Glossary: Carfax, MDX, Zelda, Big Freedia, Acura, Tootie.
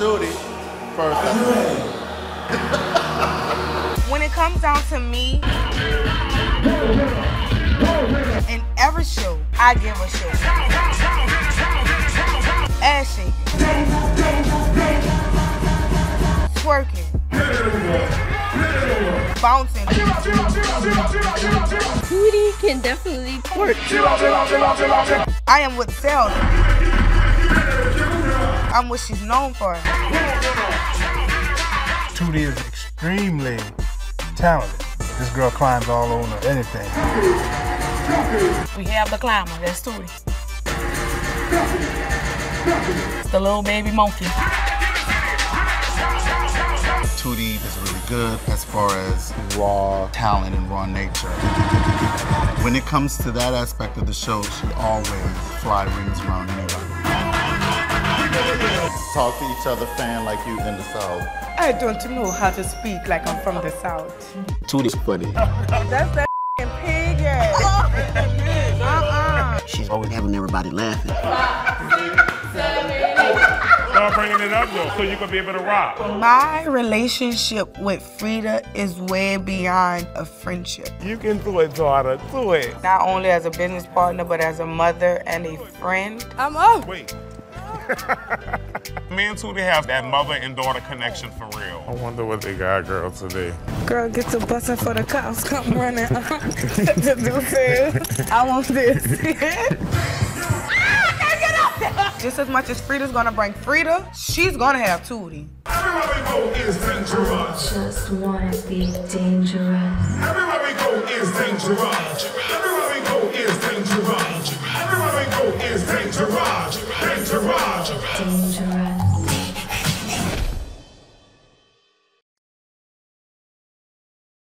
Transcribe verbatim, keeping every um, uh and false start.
duty first. When it comes down to me in every show, I give a show. Ashy, twerking, bouncing. Booty can definitely twerk. I am with Zelda. I'm what she's known for. Tootie is extremely talented. This girl climbs all over anything. We have the climber, that's Tootie. It's the little baby monkey. Tootie is really good as far as raw talent and raw nature. When it comes to that aspect of the show, she always fly rings around anybody. Talk to each other fan like you in the South. I don't know how to speak like I'm from the South. Tootie's funny. That's that pig ass. Uh-uh. She's always having everybody laughing. Start bringing it up though, so you can be able to rock. My relationship with Freedia is way beyond a friendship. You can do it, daughter, do it. Not only as a business partner, but as a mother and a friend. I'm up. Wait. Me and Tootie have that mother and daughter connection for real. I wonder what they got, girl, today. Girl, get the bussin' for the cops. Come running. Just do this. I want this. Just as much as Freedia's gonna bring Freedia, she's gonna have Tootie. Everywhere we go is dangerous. I just wanna be dangerous. Everywhere we go is dangerous. Everywhere we go is dangerous. Everywhere we go is dangerous. Dangerous. Dangerous.